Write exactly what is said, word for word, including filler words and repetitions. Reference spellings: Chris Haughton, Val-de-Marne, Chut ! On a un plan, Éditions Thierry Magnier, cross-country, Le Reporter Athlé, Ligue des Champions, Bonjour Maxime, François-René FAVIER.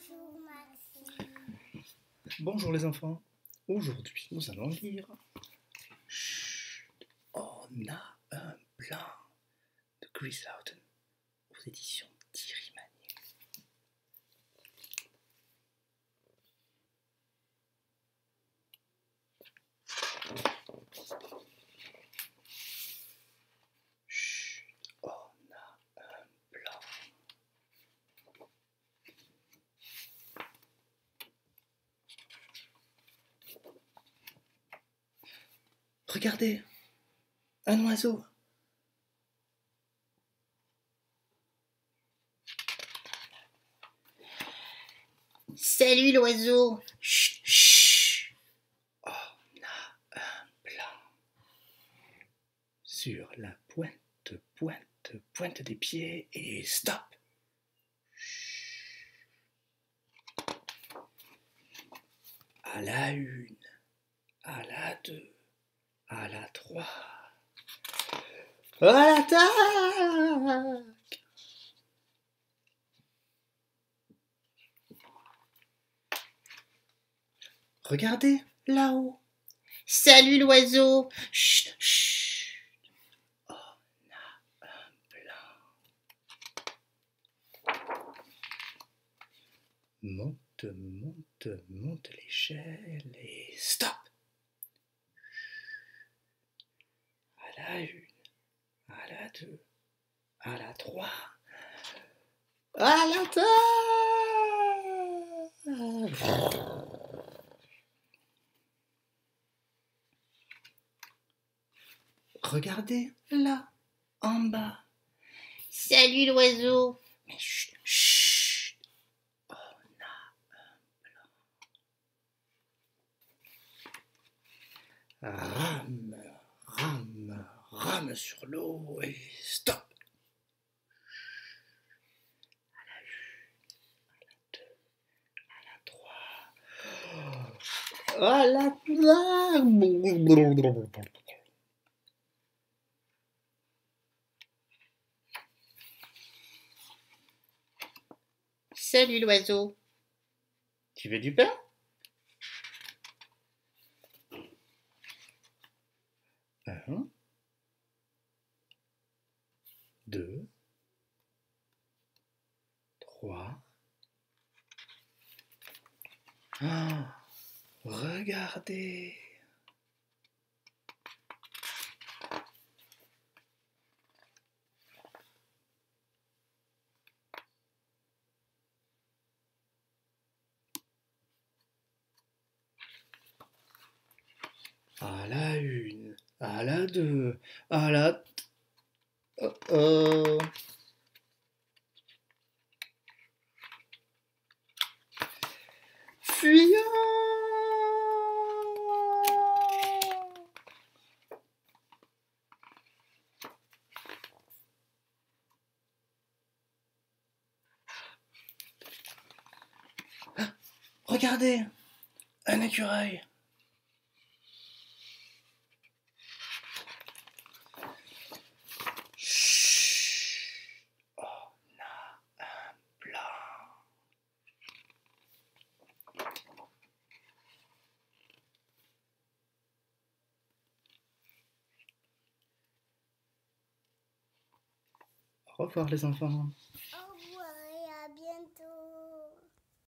Bonjour, Maxime. Bonjour les enfants. Aujourd'hui, nous allons lire. Chut, on a un plan de Chris Haughton aux éditions Thierry Magnier. Chut, on a un plan. Regardez, un oiseau. Salut l'oiseau. Chut, chut. On a un plan. Sur la pointe, pointe, pointe des pieds et stop. Chut. À la une, à la deux, à la trois, à l'attaque. Regardez, là-haut. Salut l'oiseau. Chut, chut. On a un plan. Monte, monte, monte l'échelle et stop. À la une, à la deux, à la trois, à la table. Regardez, là, en bas. Salut l'oiseau. Mais chut, chut. On a un plan. Rame, rame, rame sur l'eau et stop. À la une, à la deux, à la trois, à la trois. Salut l'oiseau. Tu veux du pain? Un, deux, trois. Ah, regardez. À la une, à la deux, à la... Oh oh. Fuyons. Ah, regardez, un écureuil. Au revoir les enfants.